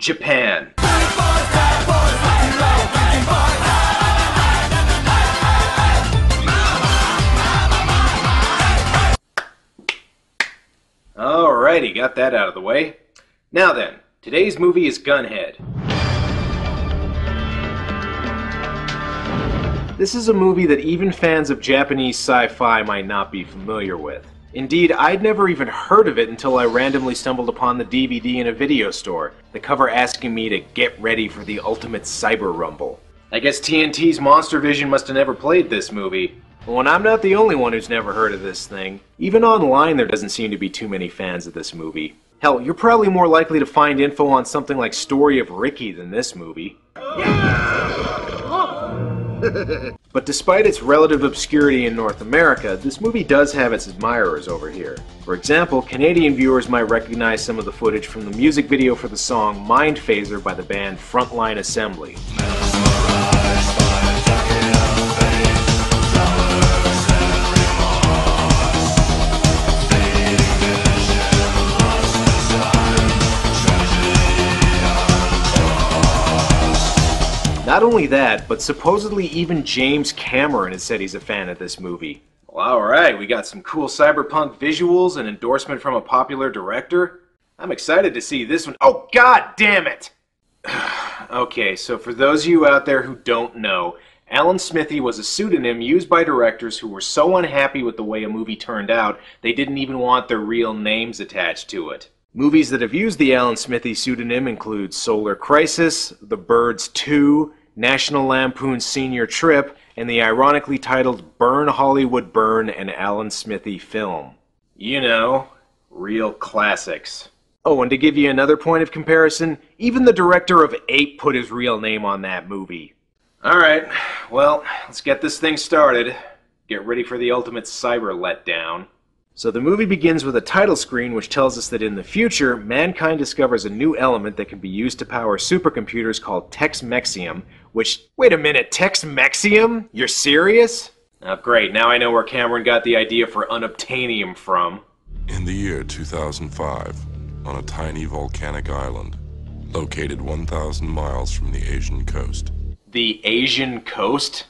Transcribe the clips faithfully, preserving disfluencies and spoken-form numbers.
Japan. Alrighty, got that out of the way. Now then, today's movie is Gunhed. This is a movie that even fans of Japanese sci-fi might not be familiar with. Indeed, I'd never even heard of it until I randomly stumbled upon the D V D in a video store, the cover asking me to get ready for the ultimate cyber rumble. I guess T N T's Monster Vision must have never played this movie. Well, and I'm not the only one who's never heard of this thing. Even online there doesn't seem to be too many fans of this movie. Hell, you're probably more likely to find info on something like Story of Ricky than this movie. But despite its relative obscurity in North America, this movie does have its admirers over here. For example, Canadian viewers might recognize some of the footage from the music video for the song Mind Phaser by the band Frontline Assembly. Not only that, but supposedly even James Cameron has said he's a fan of this movie. Well, alright, we got some cool cyberpunk visuals and endorsement from a popular director. I'm excited to see this one. Oh, god damn it! Okay, so for those of you out there who don't know, Alan Smithee was a pseudonym used by directors who were so unhappy with the way a movie turned out, they didn't even want their real names attached to it. Movies that have used the Alan Smithee pseudonym include Solar Crisis, The Birds two, National Lampoon's Senior Trip, and the ironically titled Burn Hollywood Burn and Alan Smithee film. You know, real classics. Oh, and to give you another point of comparison, even the director of Ape put his real name on that movie. Alright, well, let's get this thing started. Get ready for the ultimate cyber letdown. So the movie begins with a title screen which tells us that in the future, mankind discovers a new element that can be used to power supercomputers called Tex-Mexium, which... Wait a minute, Tex-Mexium? You're serious? Oh great, now I know where Cameron got the idea for unobtainium from. In the year two thousand five, on a tiny volcanic island, located one thousand miles from the Asian coast. The Asian coast?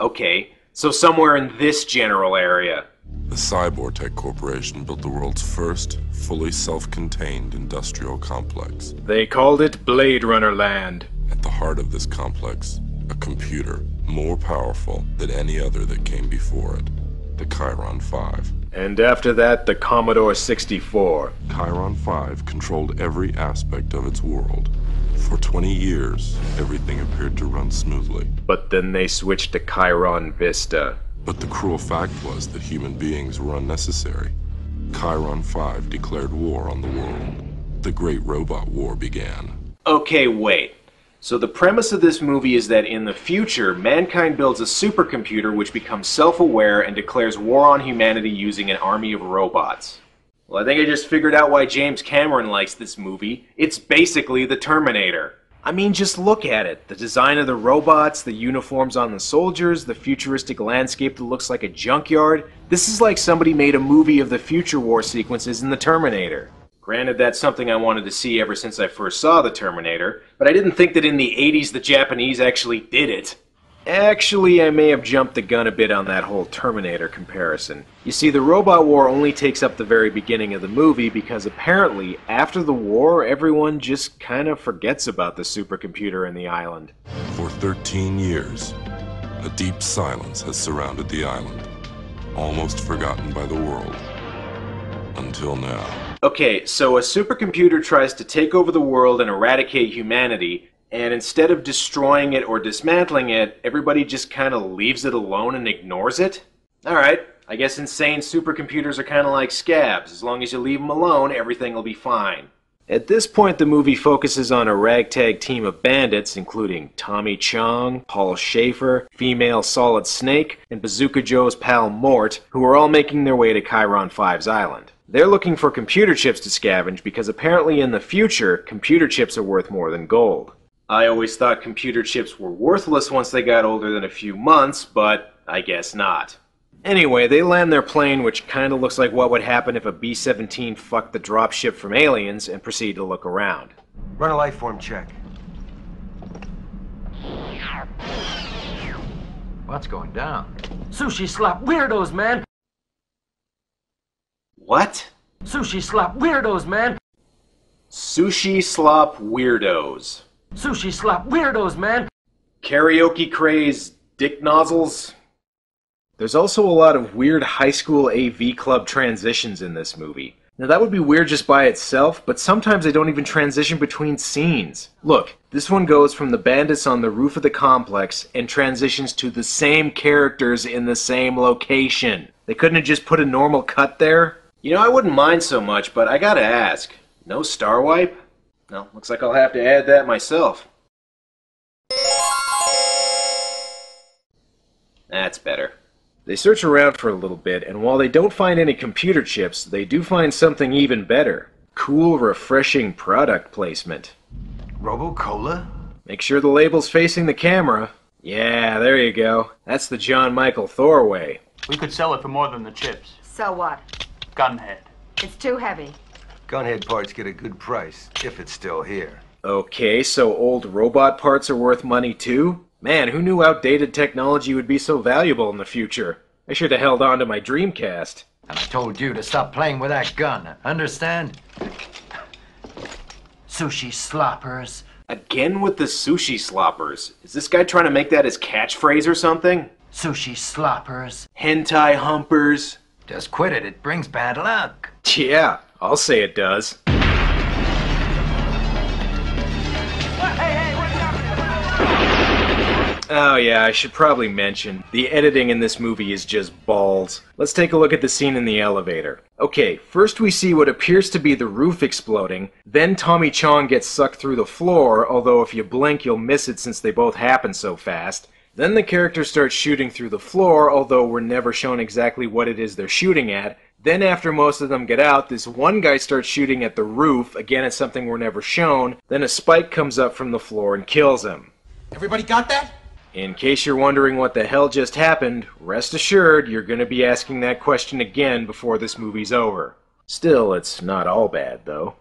Okay, so somewhere in this general area. The Cybortech Corporation built the world's first, fully self-contained industrial complex. They called it Blade Runner Land. At the heart of this complex, a computer more powerful than any other that came before it, the Chiron five. And after that, the Commodore sixty-four. Chiron five controlled every aspect of its world. For twenty years, everything appeared to run smoothly. But then they switched to Chiron Vista. But the cruel fact was that human beings were unnecessary. Chiron five declared war on the world. The Great Robot War began. Okay, wait. So the premise of this movie is that in the future, mankind builds a supercomputer which becomes self-aware and declares war on humanity using an army of robots. Well, I think I just figured out why James Cameron likes this movie. It's basically the Terminator. I mean, just look at it. The design of the robots, the uniforms on the soldiers, the futuristic landscape that looks like a junkyard. This is like somebody made a movie of the future war sequences in The Terminator. Granted, that's something I wanted to see ever since I first saw The Terminator, but I didn't think that in the eighties the Japanese actually did it. Actually, I may have jumped the gun a bit on that whole Terminator comparison. You see, the robot war only takes up the very beginning of the movie because apparently, after the war, everyone just kind of forgets about the supercomputer in the island. For thirteen years, a deep silence has surrounded the island, almost forgotten by the world. Until now. Okay, so a supercomputer tries to take over the world and eradicate humanity, and instead of destroying it or dismantling it, everybody just kind of leaves it alone and ignores it? Alright, I guess insane supercomputers are kind of like scabs. As long as you leave them alone, everything will be fine. At this point, the movie focuses on a ragtag team of bandits, including Tommy Chong, Paul Schaefer, female Solid Snake, and Bazooka Joe's pal Mort, who are all making their way to Chiron five's island. They're looking for computer chips to scavenge because apparently in the future, computer chips are worth more than gold. I always thought computer chips were worthless once they got older than a few months, but I guess not. Anyway, they land their plane, which kinda looks like what would happen if a B seventeen fucked the dropship from aliens, and proceed to look around. Run a life form check. What's going down? Sushi slap weirdos, man! What? Sushi slap weirdos, man! Sushi slop weirdos. Sushi slap weirdos, man! Karaoke craze dick nozzles. There's also a lot of weird high school A V club transitions in this movie. Now that would be weird just by itself, but sometimes they don't even transition between scenes. Look, this one goes from the bandits on the roof of the complex and transitions to the same characters in the same location. They couldn't have just put a normal cut there? You know, I wouldn't mind so much, but I gotta ask, no star wipe? No, looks like I'll have to add that myself. That's better. They search around for a little bit, and while they don't find any computer chips, they do find something even better. Cool, refreshing product placement. Robo-Cola? Make sure the label's facing the camera. Yeah, there you go. That's the John Michael Thor way. We could sell it for more than the chips. So what? Gunhead. It's too heavy. Gunhead parts get a good price, if it's still here. Okay, so old robot parts are worth money too? Man, who knew outdated technology would be so valuable in the future? I should have held on to my Dreamcast. And I told you to stop playing with that gun, understand? Sushi sloppers. Again with the sushi sloppers. Is this guy trying to make that his catchphrase or something? Sushi sloppers. Hentai humpers. Just quit it, it brings bad luck. Yeah, I'll say it does. Oh yeah, I should probably mention, the editing in this movie is just balls. Let's take a look at the scene in the elevator. Okay, first we see what appears to be the roof exploding, then Tommy Chong gets sucked through the floor, although if you blink you'll miss it since they both happen so fast. Then the character starts shooting through the floor, although we're never shown exactly what it is they're shooting at. Then after most of them get out, this one guy starts shooting at the roof, again it's something we're never shown, then a spike comes up from the floor and kills him. Everybody got that? In case you're wondering what the hell just happened, rest assured you're going to be asking that question again before this movie's over. Still, it's not all bad, though.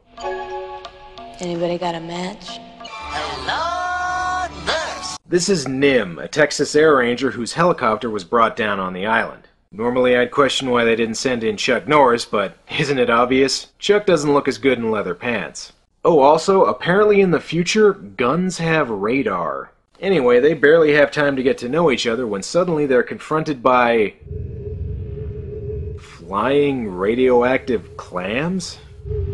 Anybody got a match? Hello, this! This is Nim, a Texas Air Ranger whose helicopter was brought down on the island. Normally I'd question why they didn't send in Chuck Norris, but isn't it obvious? Chuck doesn't look as good in leather pants. Oh, also, apparently in the future, guns have radar. Anyway, they barely have time to get to know each other when suddenly they're confronted by... flying radioactive clams?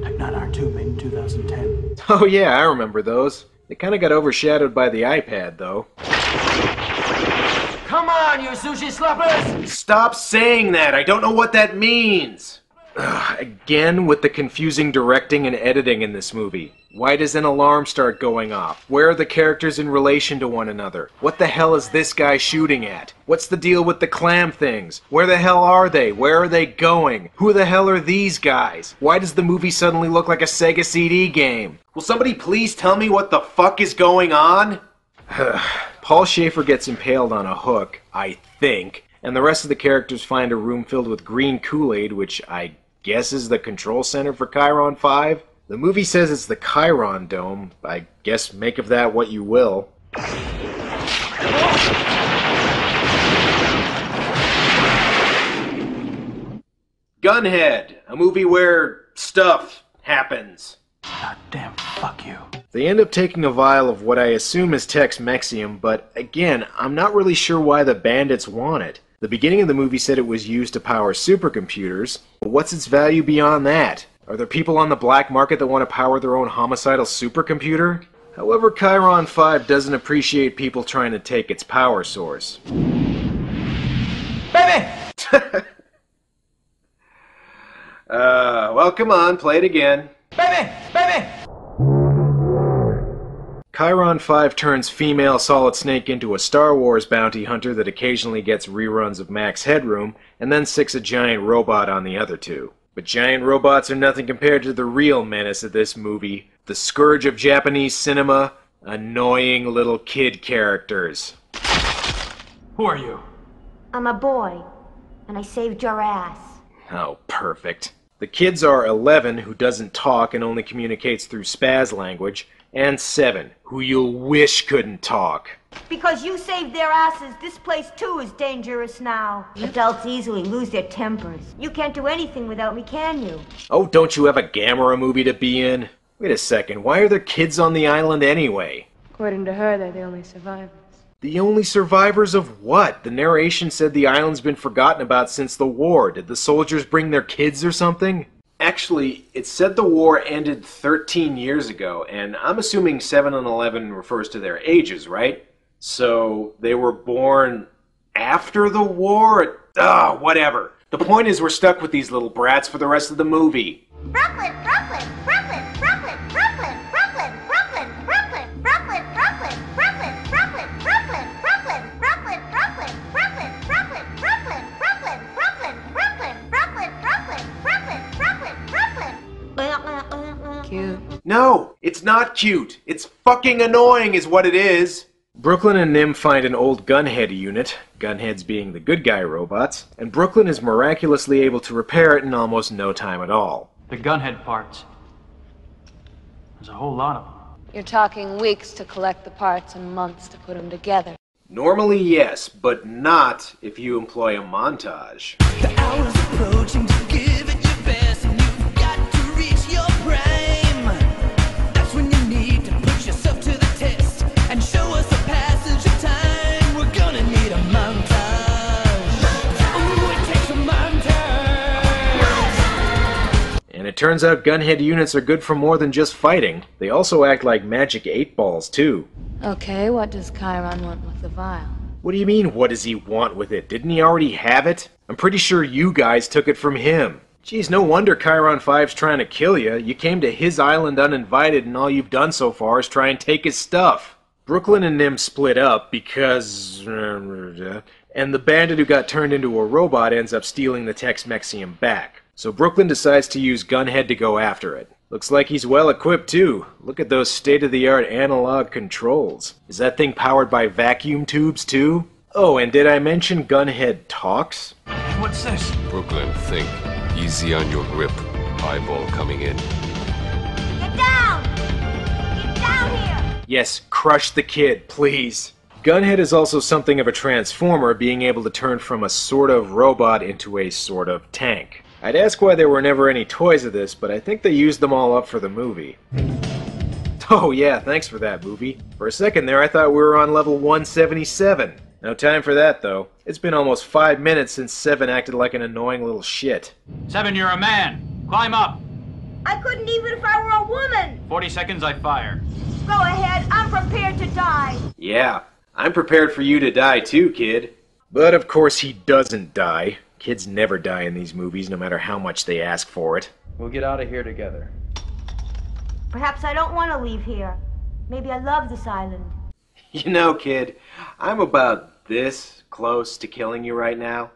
Tech N nine R two made in two thousand ten. Oh yeah, I remember those. They kinda got overshadowed by the iPad, though. Come on, you sushi sloppers! Stop saying that! I don't know what that means! Ugh, again with the confusing directing and editing in this movie. Why does an alarm start going off? Where are the characters in relation to one another? What the hell is this guy shooting at? What's the deal with the clam things? Where the hell are they? Where are they going? Who the hell are these guys? Why does the movie suddenly look like a Sega C D game? Will somebody please tell me what the fuck is going on? Paul Schaefer gets impaled on a hook, I think, and the rest of the characters find a room filled with green Kool-Aid, which I guess is the control center for Chiron five. The movie says it's the Chiron Dome. I guess make of that what you will. Gunhead, a movie where stuff happens. Goddamn, fuck you. They end up taking a vial of what I assume is Tex-Mexium, but again, I'm not really sure why the bandits want it. The beginning of the movie said it was used to power supercomputers, but what's its value beyond that? Are there people on the black market that want to power their own homicidal supercomputer? However, Chiron five doesn't appreciate people trying to take its power source. Baby! uh, well, come on, play it again. Baby! Baby! Chiron five turns female Solid Snake into a Star Wars bounty hunter that occasionally gets reruns of Max Headroom, and then sticks a giant robot on the other two. But giant robots are nothing compared to the real menace of this movie. The scourge of Japanese cinema, annoying little kid characters. Who are you? I'm a boy, and I saved your ass. Oh, perfect. The kids are eleven, who doesn't talk and only communicates through spaz language, And seven, who you'll wish couldn't talk. Because you saved their asses, this place too is dangerous now. Adults easily lose their tempers. You can't do anything without me, can you? Oh, don't you have a Gamera movie to be in? Wait a second, why are there kids on the island anyway? According to her, they're the only survivors. The only survivors of what? The narration said the island's been forgotten about since the war. Did the soldiers bring their kids or something? Actually, it said the war ended thirteen years ago, and I'm assuming seven and eleven refers to their ages, right? So they were born after the war? Ugh, whatever. The point is we're stuck with these little brats for the rest of the movie. Brooklyn, Brooklyn, Brooklyn, Brooklyn, Brooklyn, Brooklyn, Brooklyn, Brooklyn, Brooklyn, Brooklyn, Brooklyn, Brooklyn, Brooklyn, Brooklyn, Brooklyn, Brooklyn, Brooklyn, Brooklyn, Brooklyn, Brooklyn, Brooklyn, Brooklyn, Brooklyn, Brooklyn, Brooklyn, Brooklyn, Brooklyn. Cute. No, it's not cute. It's fucking annoying is what it is. Brooklyn and Nim find an old Gunhed unit, Gunheads being the good guy robots, and Brooklyn is miraculously able to repair it in almost no time at all. The Gunhead parts. There's a whole lot of them. You're talking weeks to collect the parts and months to put them together. Normally, yes, but not if you employ a montage. The hour's approaching, just give it your best, and you've got to reach your prime. That's when you need to put yourself to the test and show us a passage of time. We're gonna need a montage. And it turns out Gunhead units are good for more than just fighting. They also act like magic eight balls, too. Okay, what does Chiron want with the vial? What do you mean, what does he want with it? Didn't he already have it? I'm pretty sure you guys took it from him. Geez, no wonder Chiron five's trying to kill you. You came to his island uninvited, and all you've done so far is try and take his stuff. Brooklyn and Nim split up because... and the bandit who got turned into a robot ends up stealing the Tex-Mexium back. So Brooklyn decides to use Gunhead to go after it. Looks like he's well equipped too. Look at those state-of-the-art analog controls. Is that thing powered by vacuum tubes too? Oh, and did I mention Gunhead talks? What's this? Brooklyn, think. Easy on your grip. Eyeball coming in. Get down! Get down here! Yes, crush the kid, please. Gunhead is also something of a transformer, being able to turn from a sort of robot into a sort of tank. I'd ask why there were never any toys of this, but I think they used them all up for the movie. Oh yeah, thanks for that, movie. For a second there, I thought we were on level one seventy-seven. No time for that, though. It's been almost five minutes since Seven acted like an annoying little shit. Seven, you're a man. Climb up. I couldn't even if I were a woman. forty seconds, I fire. Go ahead. I'm prepared to die. Yeah, I'm prepared for you to die too, kid. But of course he doesn't die. Kids never die in these movies, no matter how much they ask for it. We'll get out of here together. Perhaps I don't want to leave here. Maybe I love this island. You know, kid, I'm about this close to killing you right now.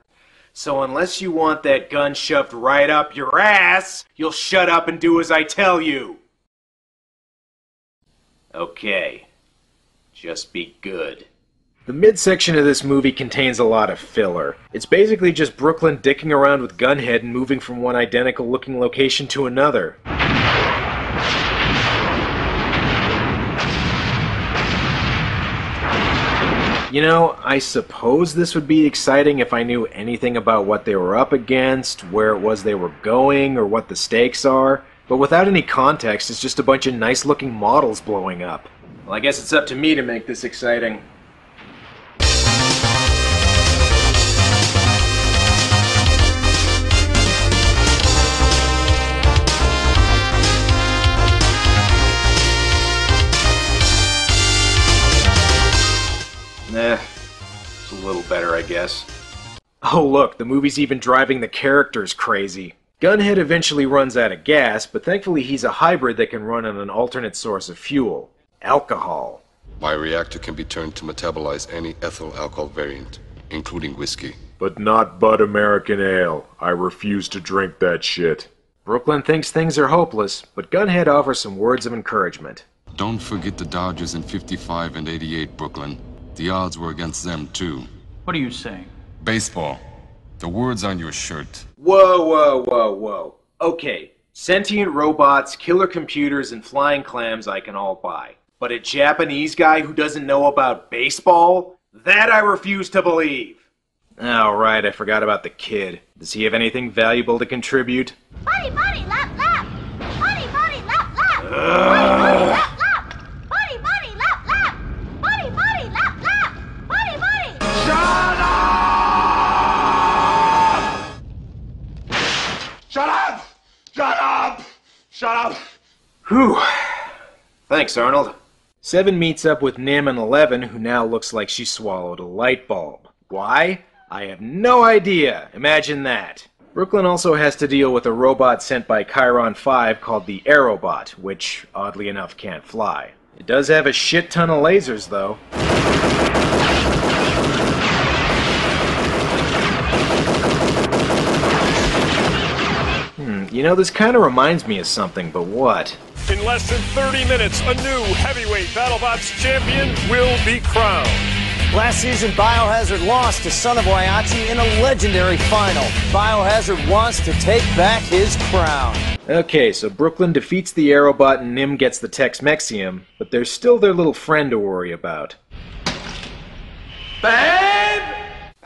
So unless you want that gun shoved right up your ass, you'll shut up and do as I tell you. Okay. Just be good. The midsection of this movie contains a lot of filler. It's basically just Brooklyn dicking around with Gunhead and moving from one identical looking location to another. You know, I suppose this would be exciting if I knew anything about what they were up against, where it was they were going, or what the stakes are. But without any context, it's just a bunch of nice looking models blowing up. Well, I guess it's up to me to make this exciting. Eh, it's a little better, I guess. Oh look, the movie's even driving the characters crazy. Gunhead eventually runs out of gas, but thankfully he's a hybrid that can run on an alternate source of fuel. Alcohol. My reactor can be turned to metabolize any ethyl alcohol variant, including whiskey. But not Bud American Ale. I refuse to drink that shit. Brooklyn thinks things are hopeless, but Gunhead offers some words of encouragement. Don't forget the Dodgers in fifty-five and eighty-eight, Brooklyn. The odds were against them, too. What are you saying? Baseball. The words on your shirt. Whoa, whoa, whoa, whoa. Okay, Sentient robots, killer computers, and flying clams I can all buy. But a Japanese guy who doesn't know about baseball? That I refuse to believe! Oh, right, I forgot about the kid. Does he have anything valuable to contribute? Buddy, buddy, lap, lap! Buddy, buddy, lap, lap! Buddy, buddy, lap, lap! Buddy, buddy, lap, lap! Buddy, buddy, lap, lap! Buddy, buddy! Shut up! Shut up! Shut up! Shut up! Whew. Thanks, Arnold. Seven meets up with Nim and Eleven, who now looks like she swallowed a light bulb. Why? I have no idea. Imagine that. Brooklyn also has to deal with a robot sent by Chiron five called the Aerobot, which, oddly enough, can't fly. It does have a shit ton of lasers, though. Hmm, you know, this kind of reminds me of something, but what? In less than thirty minutes, a new heavyweight BattleBots champion will be crowned. Last season, Biohazard lost to Son of Waiachi in a legendary final. Biohazard wants to take back his crown. Okay, so Brooklyn defeats the Aerobot and Nim gets the Tex-Mexium, but there's still their little friend to worry about. Babe!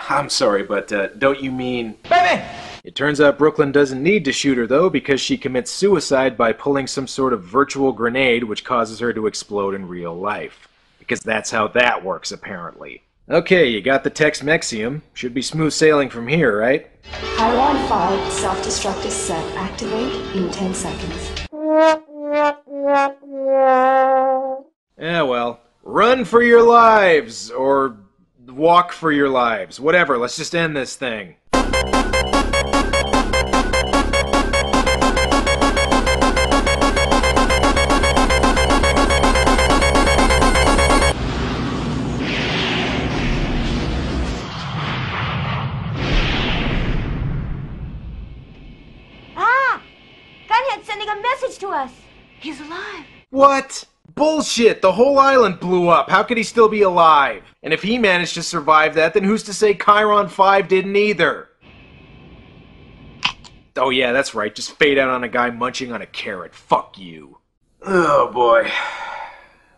I'm sorry, but uh, don't you mean... Baby! It turns out Brooklyn doesn't need to shoot her, though, because she commits suicide by pulling some sort of virtual grenade which causes her to explode in real life. Because that's how that works, apparently. Okay, you got the Tex-Mexium. Should be smooth sailing from here, right? Chiron five self-destruct is set. Activate in ten seconds. Yeah, well. Run for your lives! Or walk for your lives. Whatever, let's just end this thing. He's alive. What? Bullshit! The whole island blew up. How could he still be alive? And if he managed to survive that, then who's to say Chiron five didn't either? Oh yeah, that's right. Just fade out on a guy munching on a carrot. Fuck you. Oh boy.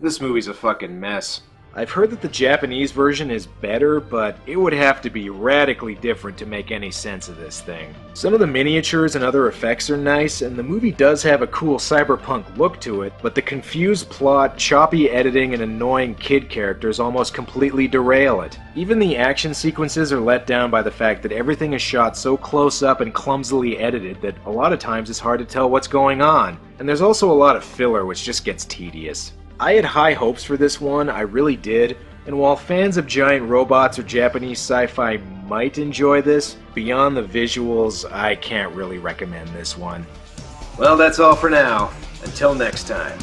This movie's a fucking mess. I've heard that the Japanese version is better, but it would have to be radically different to make any sense of this thing. Some of the miniatures and other effects are nice, and the movie does have a cool cyberpunk look to it, but the confused plot, choppy editing, and annoying kid characters almost completely derail it. Even the action sequences are let down by the fact that everything is shot so close up and clumsily edited that a lot of times it's hard to tell what's going on. And there's also a lot of filler which just gets tedious. I had high hopes for this one, I really did, and while fans of giant robots or Japanese sci-fi might enjoy this, beyond the visuals, I can't really recommend this one. Well, that's all for now. Until next time.